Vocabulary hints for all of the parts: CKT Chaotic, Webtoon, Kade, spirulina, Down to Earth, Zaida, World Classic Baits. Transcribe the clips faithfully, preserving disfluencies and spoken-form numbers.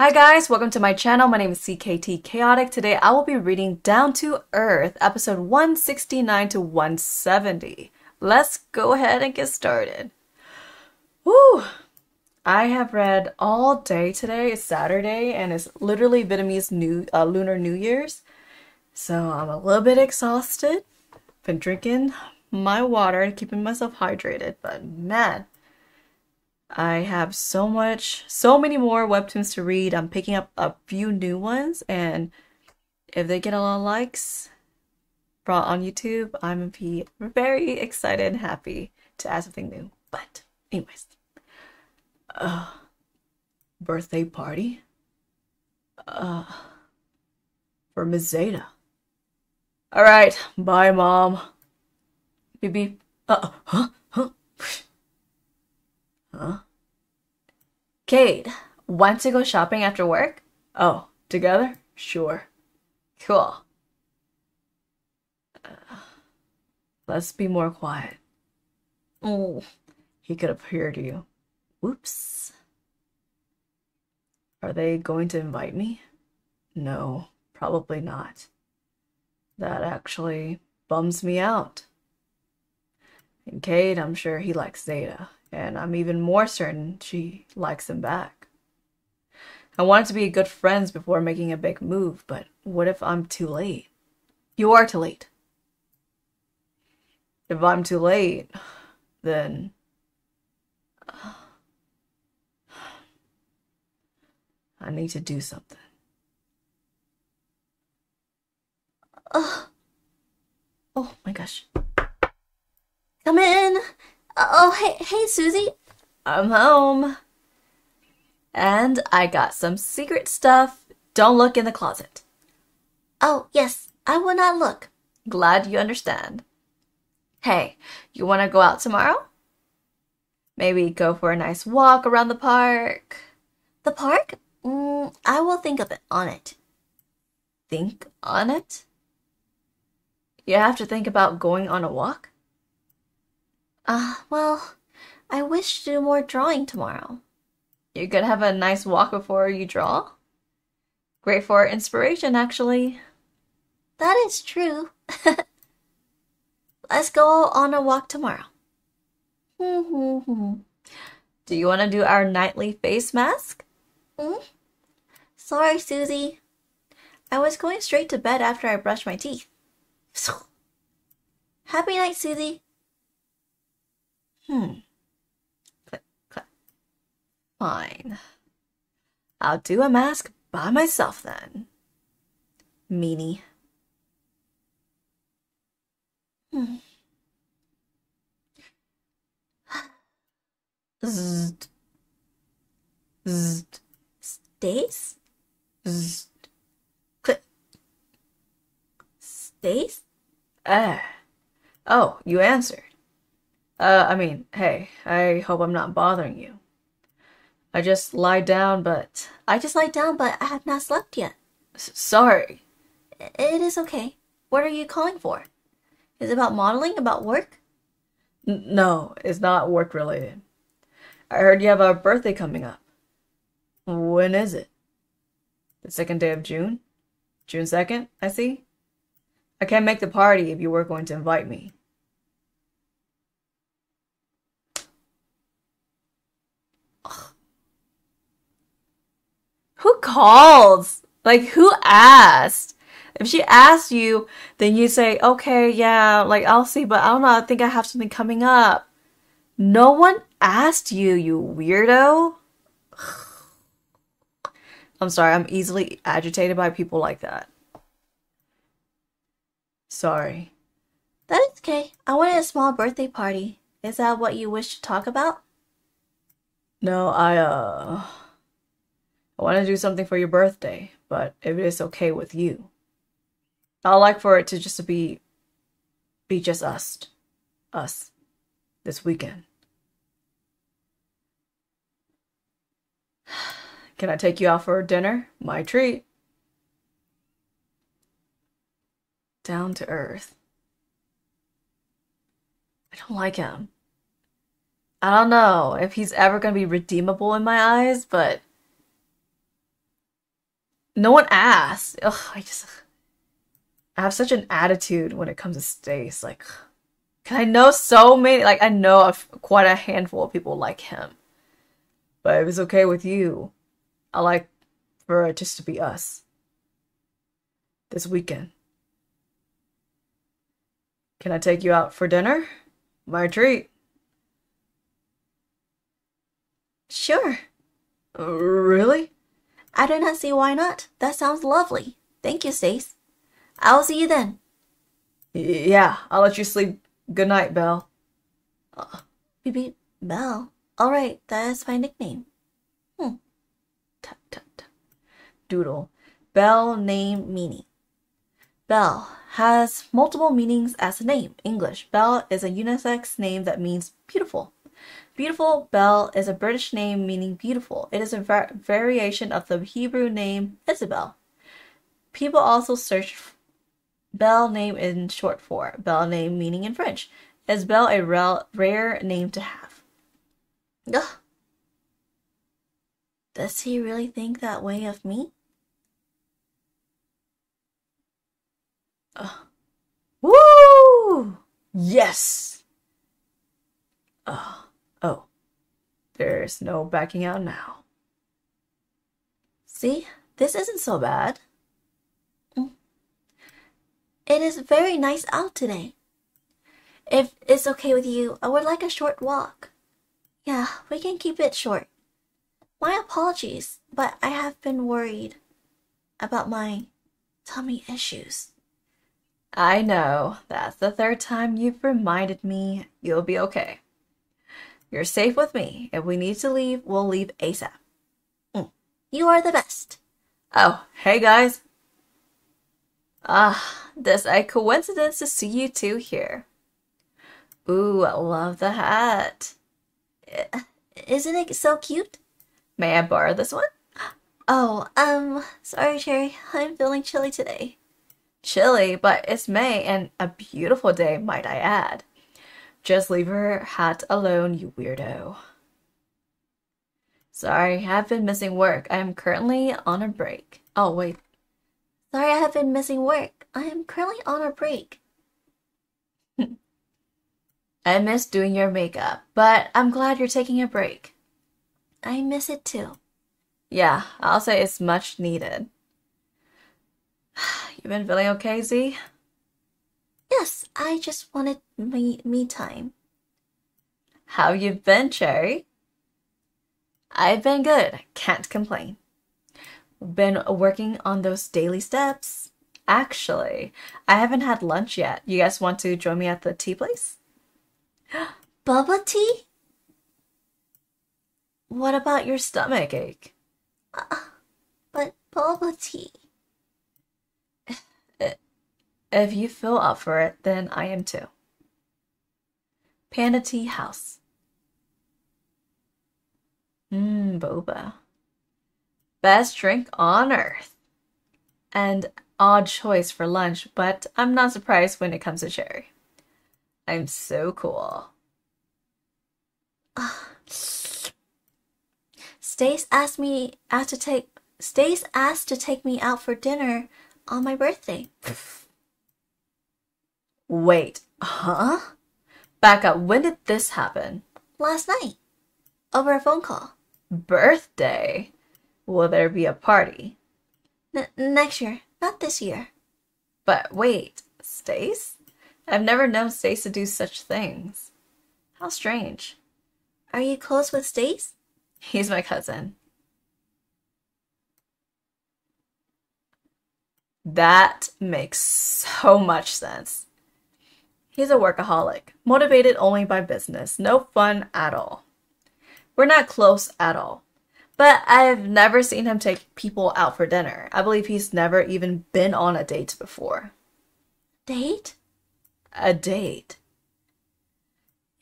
Hi guys, welcome to my channel. My name is C K T Chaotic. Today I will be reading Down to Earth, episode one sixty-nine to one seventy. Let's go ahead and get started. Woo! I have read all day today. It's Saturday and it's literally Vietnamese New uh, Lunar New Year's. So I'm a little bit exhausted. Been drinking my water and keeping myself hydrated, but man, I have so much, so many more webtoons to read. I'm picking up a few new ones, and if they get a lot of likes brought on YouTube, I'm gonna be very excited and happy to add something new. But anyways, uh, birthday party uh, for Miss Zeta. All right, bye, Mom. B B. Uh, huh? Huh? Huh? Kade, want to go shopping after work? Oh, together? Sure. Cool. Uh, let's be more quiet. Oh, he could appear to you. Whoops. Are they going to invite me? No, probably not. That actually bums me out. And Kade, I'm sure he likes Zeta. And I'm even more certain she likes him back. I wanted to be good friends before making a big move, but what if I'm too late? You are too late. If I'm too late, then... I need to do something. Uh, oh my gosh. Come in! Oh, hey, hey, Susie. I'm home. And I got some secret stuff. Don't look in the closet. Oh, yes, I will not look. Glad you understand. Hey, you want to go out tomorrow? Maybe go for a nice walk around the park. The park? Mm, I will think of it, on it. Think on it? You have to think about going on a walk? Uh, well, I wish to do more drawing tomorrow. You're gonna have a nice walk before you draw? Great for inspiration, actually. That is true. Let's go on a walk tomorrow. Do you want to do our nightly face mask? Mm? Sorry, Susie. I was going straight to bed after I brushed my teeth. Happy night, Susie. Hmm. Click, click. Fine. I'll do a mask by myself then. Meanie. Hmm. Zzzt. Zzzt. Stace? Zzzt. Click. Stace? Uh. Oh, you answered. Uh, I mean, hey, I hope I'm not bothering you. I just lie down, but... I just lie down, but I have not slept yet. S sorry. It is okay. What are you calling for? Is it about modeling? About work? N no, it's not work-related. I heard you have a birthday coming up. When is it? The second day of June? June second, I see. I can't make the party if you were going to invite me. Who calls? Like, who asked? If she asked you, then you say, okay, yeah, like, I'll see, but I don't know, I think I have something coming up. No one asked you, you weirdo. I'm sorry, I'm easily agitated by people like that. Sorry. That's okay. I wanted a small birthday party. Is that what you wish to talk about? No, I, uh... I want to do something for your birthday, but if it is okay with you, I'd like for it to just be, be just us, us, this weekend. Can I take you out for dinner? My treat. Down to earth. I don't like him. I don't know if he's ever going to be redeemable in my eyes, but... No one asked. Ugh, I just... I have such an attitude when it comes to Stace. Like, cause I know so many... Like, I know of quite a handful of people like him. But if it's okay with you, I like for it just to be us. This weekend. Can I take you out for dinner? My treat. Sure. Uh, really? I do not see why not. That sounds lovely. Thank you, Stace. I'll see you then. Yeah, I'll let you sleep. Good night, Belle. Uh, beep beep. Belle? Alright, that's my nickname. Hmm. Tut, tut, tut. Doodle. Belle name meaning. Belle has multiple meanings as a name. English. Belle is a unisex name that means beautiful. Beautiful Belle is a British name meaning beautiful. It is a var variation of the Hebrew name Isabel. People also search Belle name in short for Belle name meaning in French. Is Belle a rel rare name to have? Ugh. Does he really think that way of me? Ugh. Woo! Yes! Ugh. Oh, there's no backing out now. See, this isn't so bad. Mm. It is very nice out today. If it's okay with you, I would like a short walk. Yeah, we can keep it short. My apologies, but I have been worried about my tummy issues. I know. That's the third time you've reminded me. You'll be okay. You're safe with me. If we need to leave, we'll leave ASAP. Mm. You are the best. Oh, hey guys. Ah, this a coincidence to see you two here. Ooh, I love the hat. Isn't it so cute? May I borrow this one? Oh, um, sorry, Cherry. I'm feeling chilly today. Chilly, but it's May and a beautiful day, might I add. Just leave her hat alone, you weirdo. Sorry, I have been missing work. I am currently on a break. Oh, wait. Sorry, I have been missing work. I am currently on a break. I miss doing your makeup, but I'm glad you're taking a break. I miss it too. Yeah, I'll say it's much needed. You've been feeling okay, Z? Yes, I just wanted me, me time. How you been, Cherry? I've been good. Can't complain. Been working on those daily steps. Actually, I haven't had lunch yet. You guys want to join me at the tea place? Bubble tea? What about your stomach ache? Uh, but bubble tea. If you feel up for it, then I am too. Panda Tea House. Mmm, boba. Best drink on earth. And odd choice for lunch, but I'm not surprised when it comes to Cherry. I'm so cool. Uh, Stace asked me asked to take Stace asked to take me out for dinner on my birthday. Wait, huh? Back up, when did this happen? Last night. Over a phone call. Birthday? Will there be a party? N next year, not this year. But wait, Stace? I've never known Stace to do such things. How strange. Are you close with Stace? He's my cousin. That makes so much sense. He's a workaholic, motivated only by business, no fun at all. We're not close at all, but I've never seen him take people out for dinner. I believe he's never even been on a date before. Date? A date.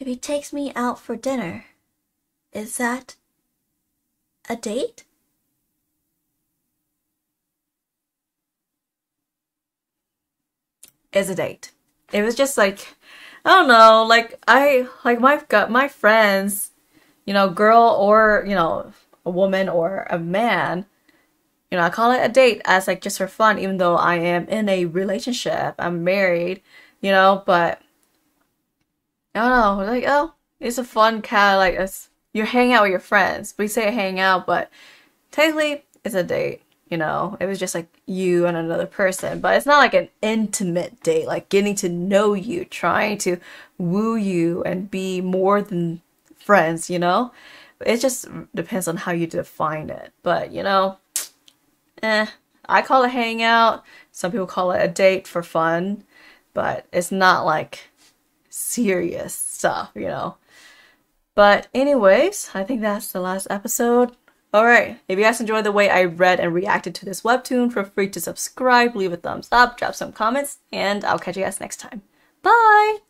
If he takes me out for dinner, is that a date? Is a date. It was just like, I don't know, like I like my got my friends, you know, girl or you know, a woman or a man. you know, I call it a date as like just for fun, even though I am in a relationship, I'm married, you know, but I don't know, like, oh, it's a fun kind of like, it's, you're hanging out with your friends. We say hang out, but technically it's a date, you know. It was just like you and another person, but it's not like an intimate date, like getting to know you, trying to woo you and be more than friends, you know. It just depends on how you define it, but you know, eh, I call it hangout. Some people call it a date for fun, but it's not like serious stuff, you know. But anyways, I think that's the last episode. Alright, if you guys enjoyed the way I read and reacted to this webtoon, feel free to subscribe, leave a thumbs up, drop some comments, and I'll catch you guys next time. Bye!